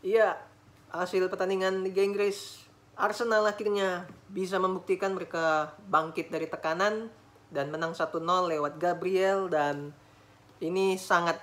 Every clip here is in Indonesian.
Iya, hasil pertandingan Liga Inggris, Arsenal akhirnya bisa membuktikan mereka bangkit dari tekanan dan menang 1-0 lewat Gabriel, dan ini sangat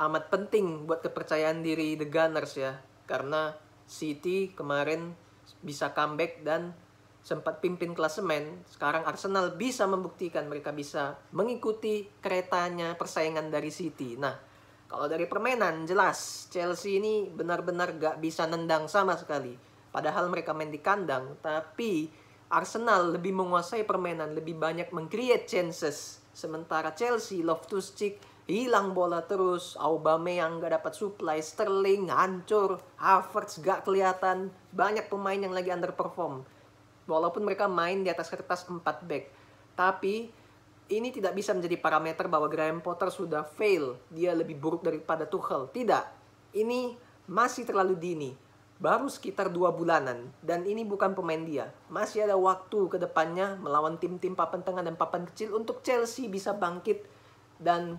amat penting buat kepercayaan diri The Gunners ya, karena City kemarin bisa comeback dan sempat pimpin klasemen. Sekarang Arsenal bisa membuktikan mereka bisa mengikuti keretanya persaingan dari City. Nah, kalau dari permainan jelas Chelsea ini benar-benar gak bisa nendang sama sekali. Padahal mereka main di kandang, tapi Arsenal lebih menguasai permainan, lebih banyak meng-create chances. Sementara Chelsea, Loftus-Cheek hilang bola terus, Aubameyang gak dapat supply, Sterling hancur, Havertz gak kelihatan, banyak pemain yang lagi underperform. Walaupun mereka main di atas kertas 4 back. Tapi ini tidak bisa menjadi parameter bahwa Graham Potter sudah fail. Dia lebih buruk daripada Tuchel. Tidak. Ini masih terlalu dini. Baru sekitar 2 bulanan. Dan ini bukan pemain dia. Masih ada waktu ke depannya melawan tim-tim papan tengah dan papan kecil untuk Chelsea bisa bangkit. Dan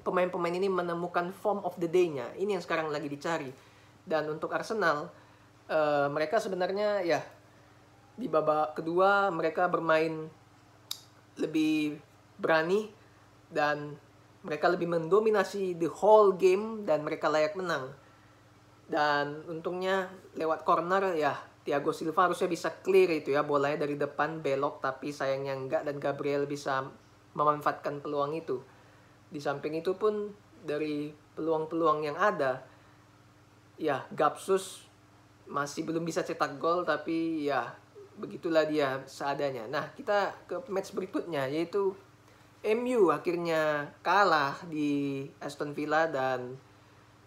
pemain-pemain ini menemukan form of the day-nya. Ini yang sekarang lagi dicari. Dan untuk Arsenal, mereka sebenarnya ya, di babak kedua mereka bermain lebih berani dan mereka lebih mendominasi the whole game dan mereka layak menang. Dan untungnya lewat corner ya, Thiago Silva harusnya bisa clear itu ya, bolanya dari depan belok tapi sayangnya enggak, dan Gabriel bisa memanfaatkan peluang itu. Di samping itu pun dari peluang-peluang yang ada ya, Gabsus masih belum bisa cetak gol tapi ya begitulah dia seadanya. Nah, kita ke match berikutnya, yaitu MU akhirnya kalah di Aston Villa, dan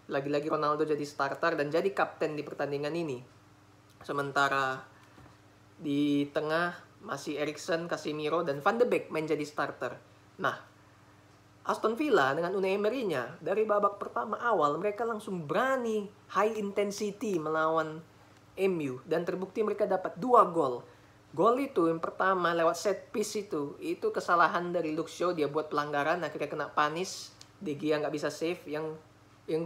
lagi-lagi Ronaldo jadi starter dan jadi kapten di pertandingan ini. Sementara di tengah masih Eriksen, Casemiro, dan Van de Beek main jadi starter. Nah, Aston Villa dengan Unai Emery-nya dari babak pertama awal mereka langsung berani high intensity melawan MU, dan terbukti mereka dapat 2 gol. Gol itu yang pertama lewat set piece itu kesalahan dari Luke Shaw, dia buat pelanggaran akhirnya kena punish, De Gea nggak bisa save. Yang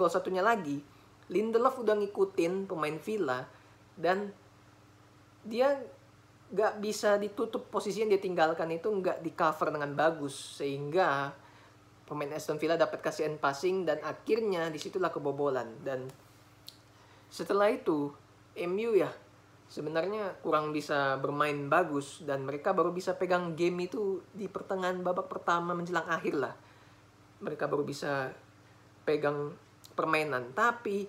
gol satunya lagi Lindelof udah ngikutin pemain Villa dan dia nggak bisa ditutup, posisi yang dia tinggalkan itu nggak di cover dengan bagus sehingga pemain Aston Villa dapat kasih end passing dan akhirnya disitulah kebobolan. Dan setelah itu MU ya sebenarnya kurang bisa bermain bagus dan mereka baru bisa pegang game itu di pertengahan babak pertama menjelang akhir lah. Mereka baru bisa pegang permainan, tapi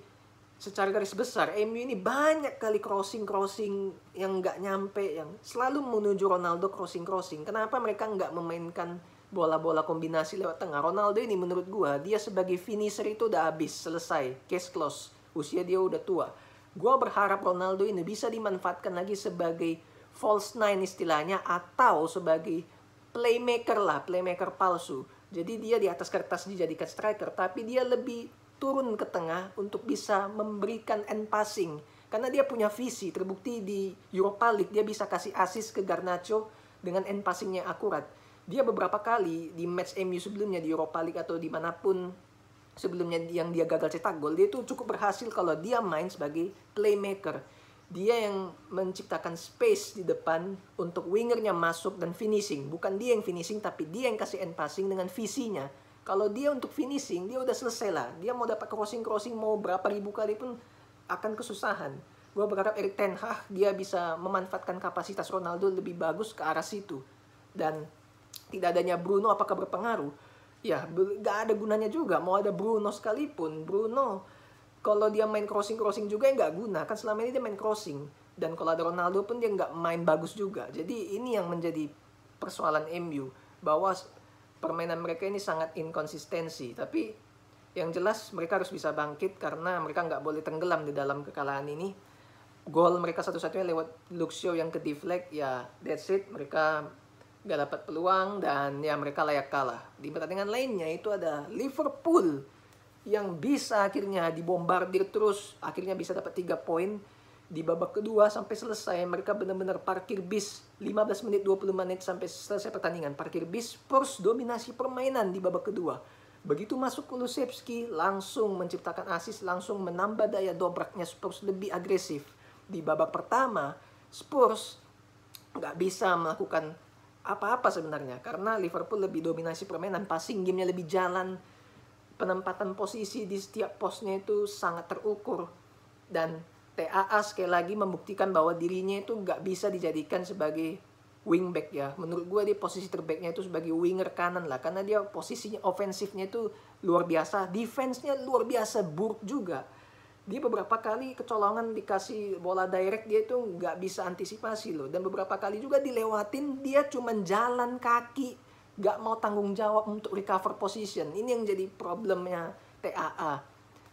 secara garis besar MU ini banyak kali crossing-crossing yang nggak nyampe, yang selalu menuju Ronaldo crossing-crossing. Kenapa mereka nggak memainkan bola-bola kombinasi lewat tengah? Ronaldo ini menurut gua dia sebagai finisher itu udah habis, selesai, case close. Usia dia udah tua. Gue berharap Ronaldo ini bisa dimanfaatkan lagi sebagai false nine istilahnya, atau sebagai playmaker lah, playmaker palsu. Jadi dia di atas kertas dijadikan striker, tapi dia lebih turun ke tengah untuk bisa memberikan end passing. Karena dia punya visi, terbukti di Europa League dia bisa kasih assist ke Garnacho dengan end passingnya akurat. Dia beberapa kali di match MU sebelumnya di Europa League atau dimanapun sebelumnya yang dia gagal cetak gol, dia itu cukup berhasil kalau dia main sebagai playmaker. Dia yang menciptakan space di depan untuk wingernya masuk dan finishing. Bukan dia yang finishing, tapi dia yang kasih end passing dengan visinya. Kalau dia untuk finishing, dia udah selesai lah. Dia mau dapat crossing-crossing mau berapa ribu kali pun akan kesusahan. Gue berharap Erik Ten Hag dia bisa memanfaatkan kapasitas Ronaldo lebih bagus ke arah situ. Dan tidak adanya Bruno apakah berpengaruh? Ya, gak ada gunanya juga. Mau ada Bruno sekalipun, Bruno kalau dia main crossing-crossing juga ya gak guna. Kan selama ini dia main crossing. Dan kalau ada Ronaldo pun dia gak main bagus juga. Jadi ini yang menjadi persoalan MU, bahwa permainan mereka ini sangat inkonsistensi. Tapi yang jelas mereka harus bisa bangkit, karena mereka gak boleh tenggelam di dalam kekalahan ini. Gol mereka satu-satunya lewat Lucio yang ke deflect. Ya, that's it. Mereka gak dapat peluang dan ya mereka layak kalah. Di pertandingan lainnya itu ada Liverpool yang bisa akhirnya dibombardir terus, akhirnya bisa dapat 3 poin di babak kedua sampai selesai. Mereka benar-benar parkir bis 15 menit 20 menit sampai selesai pertandingan. Parkir bis, Spurs dominasi permainan di babak kedua. Begitu masuk Kulusevski, langsung menciptakan assist, langsung menambah daya dobraknya Spurs lebih agresif. Di babak pertama, Spurs nggak bisa melakukan apa-apa sebenarnya, karena Liverpool lebih dominasi permainan, passing game-nya lebih jalan, penempatan posisi di setiap posnya itu sangat terukur. Dan TAA sekali lagi membuktikan bahwa dirinya itu nggak bisa dijadikan sebagai wingback ya. Menurut gue dia posisi terbaiknya itu sebagai winger kanan lah, karena dia posisinya ofensifnya itu luar biasa, defense-nya luar biasa, buruk juga. Dia beberapa kali kecolongan dikasih bola direct, dia itu nggak bisa antisipasi loh. Dan beberapa kali juga dilewatin, dia cuman jalan kaki, nggak mau tanggung jawab untuk recover position. Ini yang jadi problemnya TAA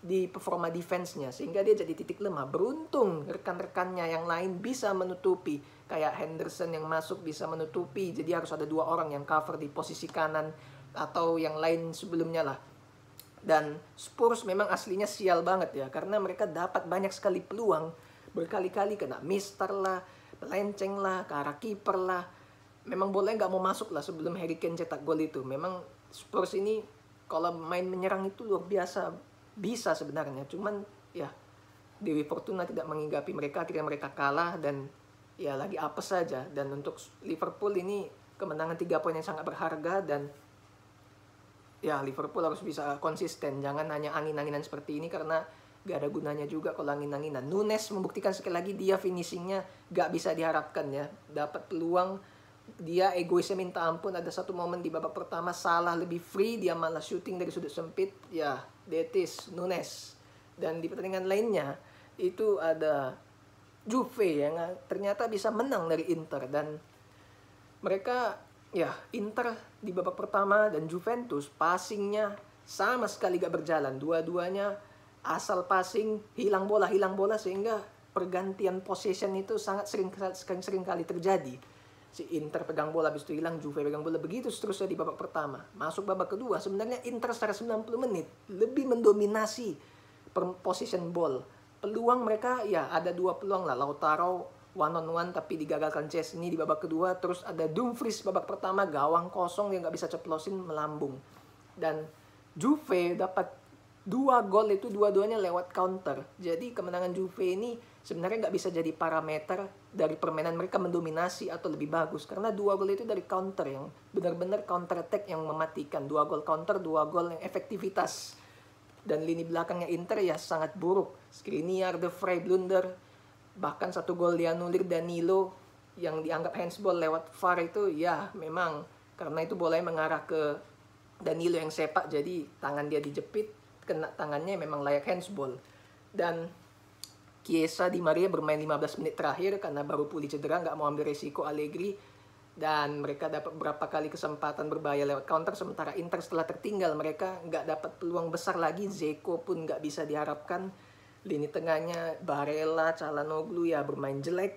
di performa defense-nya, sehingga dia jadi titik lemah. Beruntung rekan-rekannya yang lain bisa menutupi, kayak Henderson yang masuk bisa menutupi, jadi harus ada dua orang yang cover di posisi kanan atau yang lain sebelumnya lah. Dan Spurs memang aslinya sial banget ya, karena mereka dapat banyak sekali peluang, berkali-kali kena mister lah, pelenceng lah, ke arah kiper lah. Memang bolanya nggak mau masuk lah sebelum Harry Kane cetak gol itu. Memang Spurs ini kalau main menyerang itu luar biasa bisa sebenarnya. Cuman ya Dewi Fortuna tidak menginggapi mereka, akhirnya mereka kalah dan ya lagi apes saja. Dan untuk Liverpool ini kemenangan 3 poin yang sangat berharga, dan ya Liverpool harus bisa konsisten. Jangan hanya angin-anginan seperti ini, karena gak ada gunanya juga kalau angin-anginan. Nunes membuktikan sekali lagi dia finishingnya gak bisa diharapkan ya. Dapat peluang, dia egoisnya minta ampun. Ada satu momen di babak pertama Salah lebih free, dia malah syuting dari sudut sempit. Ya, Detis, Nunes. Dan di pertandingan lainnya itu ada Juve yang ternyata bisa menang dari Inter. Dan mereka, ya Inter di babak pertama dan Juventus passingnya sama sekali gak berjalan. Dua-duanya asal passing, hilang bola, sehingga pergantian possession itu sangat sering kali terjadi. Si Inter pegang bola, habis itu hilang, Juve pegang bola, begitu seterusnya di babak pertama. Masuk babak kedua, sebenarnya Inter secara 90 menit lebih mendominasi position ball. Peluang mereka, ya ada dua peluang lah, Lautaro one on one tapi digagalkan Chesney di babak kedua. Terus ada Dumfries babak pertama, gawang kosong yang nggak bisa ceplosin, melambung. Dan Juve dapat 2 gol itu dua-duanya lewat counter. Jadi kemenangan Juve ini sebenarnya nggak bisa jadi parameter dari permainan mereka mendominasi atau lebih bagus, karena 2 gol itu dari counter, yang benar-benar counter attack yang mematikan. 2 gol counter, 2 gol yang efektivitas. Dan lini belakangnya Inter ya sangat buruk. Skriniar, De Vrij blunder, bahkan 1 gol dianulir Danilo yang dianggap handsball lewat VAR itu. Ya memang karena itu bolanya mengarah ke Danilo yang sepak, jadi tangan dia dijepit, kena tangannya, memang layak handsball. Dan Chiesa, Di Maria bermain 15 menit terakhir karena baru pulih cedera, nggak mau ambil resiko Allegri. Dan mereka dapat berapa kali kesempatan berbahaya lewat counter, sementara Inter setelah tertinggal mereka nggak dapat peluang besar lagi. Zeko pun nggak bisa diharapkan. Lini tengahnya Barella, Calhanoglu ya bermain jelek.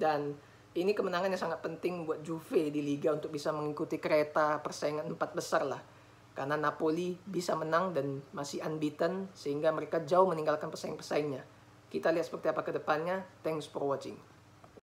Dan ini kemenangan yang sangat penting buat Juve di Liga untuk bisa mengikuti kereta persaingan 4 besar lah. Karena Napoli bisa menang dan masih unbeaten, sehingga mereka jauh meninggalkan pesaing-pesaingnya. Kita lihat seperti apa ke depannya. Thanks for watching.